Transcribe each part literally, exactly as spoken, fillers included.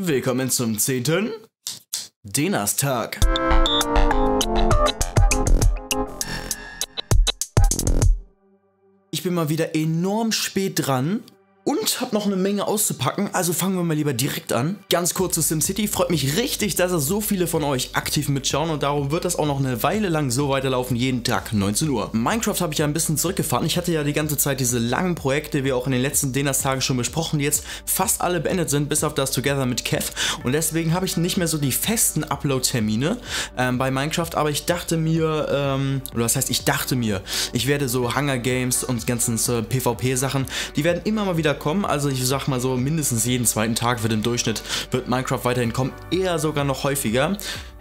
Willkommen zum zehnten Dnerstag. Ich bin mal wieder enorm spät dran und habe noch eine Menge auszupacken, also fangen wir mal lieber direkt an. Ganz kurz zu SimCity, freut mich richtig, dass so viele von euch aktiv mitschauen und darum wird das auch noch eine Weile lang so weiterlaufen, jeden Tag neunzehn Uhr. Minecraft habe ich ja ein bisschen zurückgefahren, ich hatte ja die ganze Zeit diese langen Projekte, wie auch in den letzten Dnerstagen schon besprochen, die jetzt fast alle beendet sind, bis auf das Together mit Kev, und deswegen habe ich nicht mehr so die festen Upload-Termine ähm, bei Minecraft, aber ich dachte mir, ähm, oder was heißt ich dachte mir, ich werde so Hunger Games und ganzen äh, PvP-Sachen, die werden immer mal wieder kommen, also ich sag mal so, mindestens jeden zweiten Tag wird im Durchschnitt, wird Minecraft weiterhin kommen, eher sogar noch häufiger.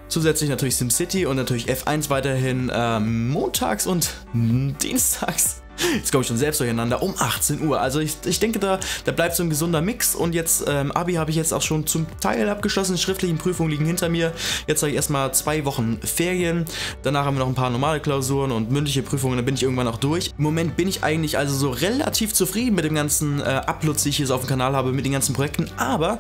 Zusätzlich natürlich SimCity und natürlich F eins weiterhin äh, montags und dienstags, jetzt komme ich schon selbst durcheinander, um achtzehn Uhr. Also ich, ich denke, da, da bleibt so ein gesunder Mix und jetzt, ähm, Abi habe ich jetzt auch schon zum Teil abgeschlossen, die schriftlichen Prüfungen liegen hinter mir. Jetzt habe ich erstmal zwei Wochen Ferien, danach haben wir noch ein paar normale Klausuren und mündliche Prüfungen, dann bin ich irgendwann auch durch. Im Moment bin ich eigentlich also so relativ zufrieden mit dem ganzen äh, Uploads, die ich hier so auf dem Kanal habe, mit den ganzen Projekten, aber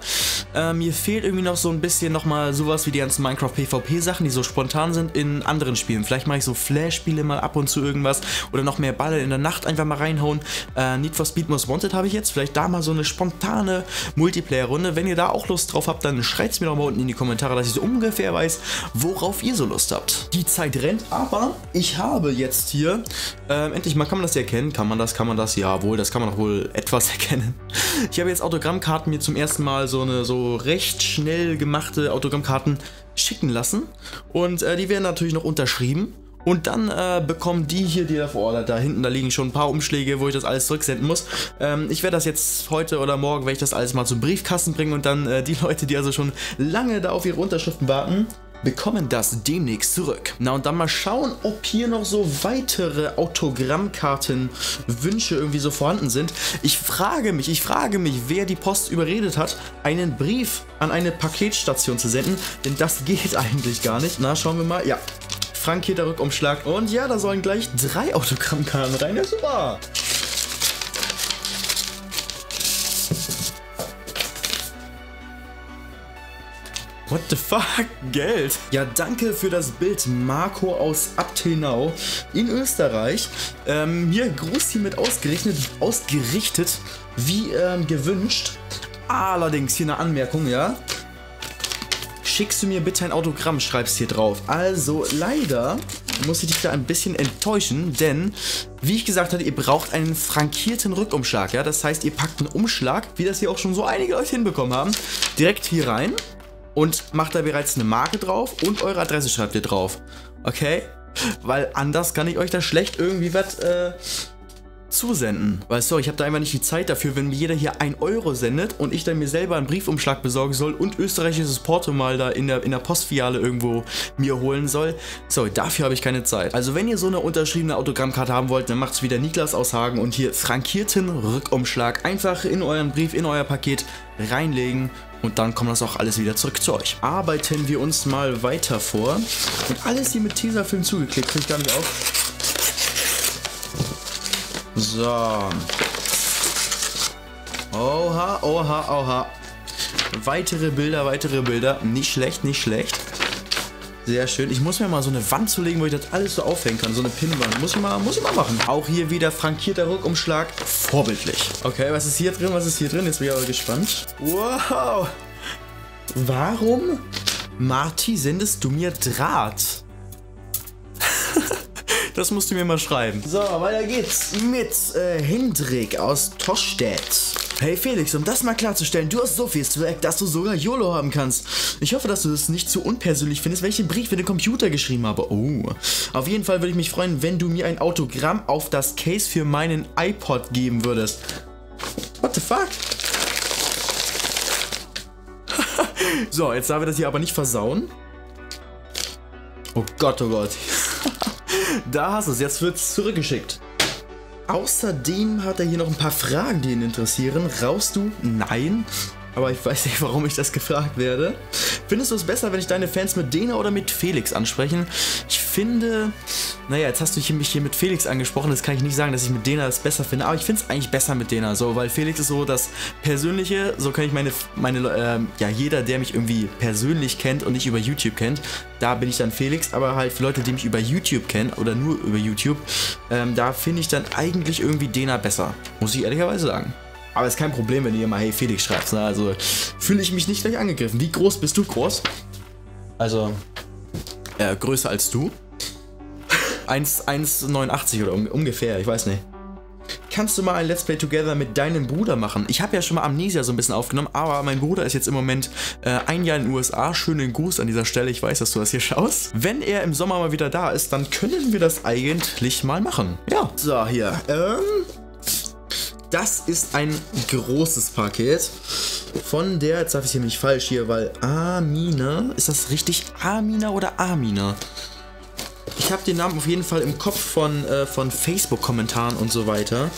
äh, mir fehlt irgendwie noch so ein bisschen nochmal sowas wie die ganzen Minecraft-PvP Sachen, die so spontan sind in anderen Spielen. Vielleicht mache ich so Flash-Spiele mal ab und zu irgendwas oder noch mehr Baller in der Nacht einfach mal reinhauen. Äh, Need for Speed, Most Wanted habe ich jetzt. Vielleicht da mal so eine spontane Multiplayer-Runde. Wenn ihr da auch Lust drauf habt, dann schreibt es mir doch mal unten in die Kommentare, dass ich so ungefähr weiß, worauf ihr so Lust habt. Die Zeit rennt, aber ich habe jetzt hier, äh, endlich mal, kann man das hier erkennen? Kann man das, kann man das? Jawohl, das kann man doch wohl etwas erkennen. Ich habe jetzt Autogrammkarten mir zum ersten Mal so eine so recht schnell gemachte Autogrammkarten schicken lassen und äh, die werden natürlich noch unterschrieben und dann äh, bekommen die hier, die da vor Ort, da hinten, da liegen schon ein paar Umschläge, wo ich das alles zurücksenden muss. Ähm, ich werde das jetzt heute oder morgen, werde ich das alles mal zum Briefkasten bringen und dann äh, die Leute, die also schon lange da auf ihre Unterschriften warten, bekommen das demnächst zurück. Na und dann mal schauen, ob hier noch so weitere Autogrammkartenwünsche irgendwie so vorhanden sind. Ich frage mich, ich frage mich, wer die Post überredet hat, einen Brief an eine Paketstation zu senden, denn das geht eigentlich gar nicht. Na, schauen wir mal, ja. Frank hier der Rückumschlag und ja, da sollen gleich drei Autogrammkarten rein, ja super. What the fuck? Geld? Ja, danke für das Bild, Marco aus Abtenau in Österreich. Ähm, mir Gruß hiermit ausgerechnet, ausgerichtet, wie ähm, gewünscht. Allerdings hier eine Anmerkung, ja. Schickst du mir bitte ein Autogramm, schreibst hier drauf. Also leider muss ich dich da ein bisschen enttäuschen, denn wie ich gesagt hatte, ihr braucht einen frankierten Rückumschlag, ja. Das heißt, ihr packt einen Umschlag, wie das hier auch schon so einige Leute hinbekommen haben, direkt hier rein. Und macht da bereits eine Marke drauf und eure Adresse schreibt ihr drauf. Okay? Weil anders kann ich euch da schlecht irgendwie was äh, zusenden. Weil sorry, ich habe da einfach nicht die Zeit dafür, wenn mir jeder hier einen Euro sendet und ich dann mir selber einen Briefumschlag besorgen soll und österreichisches Porto mal da in der, in der Postfiliale irgendwo mir holen soll. Sorry, dafür habe ich keine Zeit. Also wenn ihr so eine unterschriebene Autogrammkarte haben wollt, dann macht es wieder Niklas aus Hagen und hier frankierten Rückumschlag einfach in euren Brief, in euer Paket reinlegen. Und dann kommt das auch alles wieder zurück zu euch. Arbeiten wir uns mal weiter vor. Und alles hier mit Tesafilm zugeklebt, kriege ich gar nicht auf. So. Oha, oha, oha. Weitere Bilder, weitere Bilder. Nicht schlecht, nicht schlecht. Sehr schön. Ich muss mir mal so eine Wand zulegen, wo ich das alles so aufhängen kann. So eine Pinnwand. Muss ich mal, muss ich mal machen. Auch hier wieder frankierter Rückumschlag. Vorbildlich. Okay, was ist hier drin? Was ist hier drin? Jetzt bin ich aber gespannt. Wow. Warum, Marty, sendest du mir Draht? Das musst du mir mal schreiben. So, weiter geht's mit äh, Hendrik aus Toschstedt. Hey Felix, um das mal klarzustellen, du hast so viel Swag, dass du sogar YOLO haben kannst. Ich hoffe, dass du es nicht zu unpersönlich findest, welchen Brief in den Computer geschrieben habe. Oh. Auf jeden Fall würde ich mich freuen, wenn du mir ein Autogramm auf das Case für meinen iPod geben würdest. What the fuck? So, jetzt darf ich das hier aber nicht versauen. Oh Gott, oh Gott. Da hast du es, jetzt wird's zurückgeschickt. Außerdem hat er hier noch ein paar Fragen, die ihn interessieren. Raust du? Nein. aber ich weiß nicht, warum ich das gefragt werde. Findest du es besser, wenn ich deine Fans mit Dner oder mit Felix ansprechen? Ich finde, naja, jetzt hast du mich hier mit Felix angesprochen, das kann ich nicht sagen, dass ich mit Dner das besser finde, aber ich finde es eigentlich besser mit Dner, so, weil Felix ist so das Persönliche, so kann ich meine, meine äh, ja, jeder, der mich irgendwie persönlich kennt und nicht über YouTube kennt, da bin ich dann Felix, aber halt für Leute, die mich über YouTube kennen oder nur über YouTube, ähm, da finde ich dann eigentlich irgendwie Dner besser, muss ich ehrlicherweise sagen. Aber ist kein Problem, wenn ihr mal hey Felix schreibt, ne? Also fühle ich mich nicht gleich angegriffen. Wie groß bist du groß? Also äh, größer als du. eins Komma neunundachtzig oder um, ungefähr, ich weiß nicht. Kannst du mal ein Let's Play Together mit deinem Bruder machen? Ich habe ja schon mal Amnesia so ein bisschen aufgenommen, aber mein Bruder ist jetzt im Moment äh, ein Jahr in den U S A. Schönen Gruß an dieser Stelle, ich weiß, dass du das hier schaust. Wenn er im Sommer mal wieder da ist, dann können wir das eigentlich mal machen. Ja. So, hier. Ähm... Das ist ein großes Paket von der, jetzt darf ich hier nicht falsch hier, weil Amina, ist das richtig Amina oder Amina? Ich habe den Namen auf jeden Fall im Kopf von, äh, von Facebook-Kommentaren und so weiter.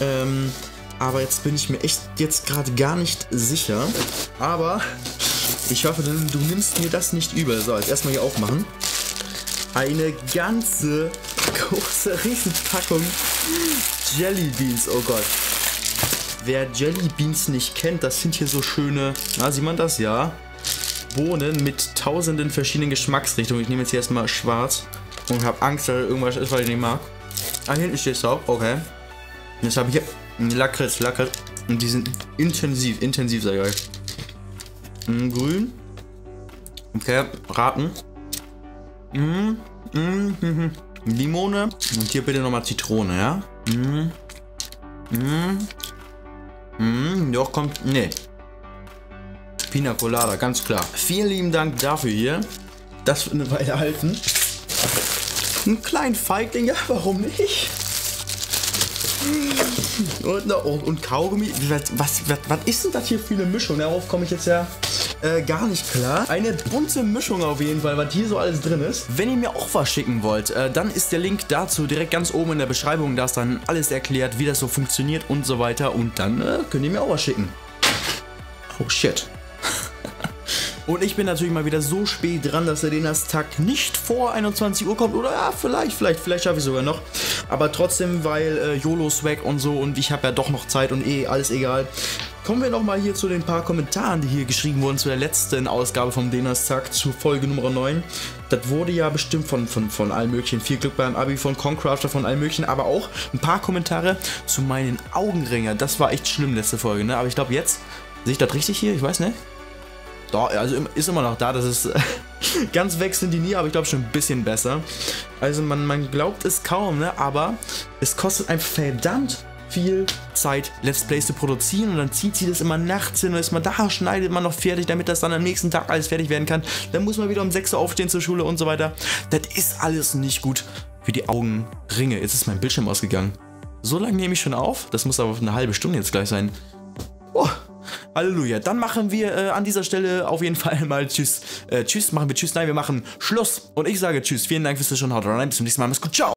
Ähm, aber jetzt bin ich mir echt jetzt gerade gar nicht sicher. Aber ich hoffe, du, du nimmst mir das nicht übel. So, jetzt erstmal hier aufmachen. Eine ganze große Riesenpackung Jelly Beans, oh Gott. Wer Jelly Beans nicht kennt, das sind hier so schöne, na sieht man das, ja, Bohnen mit tausenden verschiedenen Geschmacksrichtungen. Ich nehme jetzt hier erstmal schwarz und habe Angst, dass irgendwas ist, was ich nicht mag. Ah, hinten steht es auch, okay. Jetzt habe ich hier einen Lakritz, Lakritz. Und die sind intensiv, intensiv, sag ich euch. Mhm, grün. Okay, raten. Mhm, mhm, mhm. Limone. Und hier bitte nochmal Zitrone, ja. Mh. Mh. Mh. Doch, kommt. Nee. Pina Colada, ganz klar. Vielen lieben Dank dafür hier. Das wird eine Weile halten. Einen kleinen Feigling, ja, warum nicht? Und, oh, und Kaugummi. Was, was, was, was ist denn das hier für eine Mischung? Darauf komme ich jetzt ja äh, gar nicht klar. Eine bunte Mischung auf jeden Fall, was hier so alles drin ist. Wenn ihr mir auch was schicken wollt, äh, dann ist der Link dazu direkt ganz oben in der Beschreibung. Da ist dann alles erklärt, wie das so funktioniert und so weiter. Und dann äh, könnt ihr mir auch was schicken. Oh shit. Und ich bin natürlich mal wieder so spät dran, dass der Dners Tag nicht vor einundzwanzig Uhr kommt. Oder ja, vielleicht, vielleicht, vielleicht schaffe ich sogar noch. Aber trotzdem, weil äh, YOLO-Swag und so und ich habe ja doch noch Zeit und eh, alles egal. Kommen wir nochmal hier zu den paar Kommentaren, die hier geschrieben wurden, zu der letzten Ausgabe vom Dners Tag, zu Folge Nummer neun. Das wurde ja bestimmt von, von, von allen möglichen. Viel Glück beim Abi, von Concrafter, von allen möglichen. Aber auch ein paar Kommentare zu meinen Augenringen. Das war echt schlimm, letzte Folge, ne? Aber ich glaube jetzt, sehe ich das richtig hier? Ich weiß nicht. Da, also ist immer noch da, das ist ganz weg sind die nie, aber ich glaube schon ein bisschen besser. Also man, man glaubt es kaum, ne? Aber es kostet einfach verdammt viel Zeit, Let's Plays zu produzieren und dann zieht sie das immer nachts hin und ist man da, schneidet man noch fertig, damit das dann am nächsten Tag alles fertig werden kann. Dann muss man wieder um sechs Uhr aufstehen zur Schule und so weiter. Das ist alles nicht gut für die Augenringe. Jetzt ist mein Bildschirm ausgegangen. So lange nehme ich schon auf, das muss aber eine halbe Stunde jetzt gleich sein. Oh. Halleluja, dann machen wir äh, an dieser Stelle auf jeden Fall mal Tschüss. Äh, tschüss, machen wir Tschüss, nein, wir machen Schluss. Und ich sage Tschüss, vielen Dank fürs Zuschauen, haut rein, bis zum nächsten Mal, mach's gut, ciao.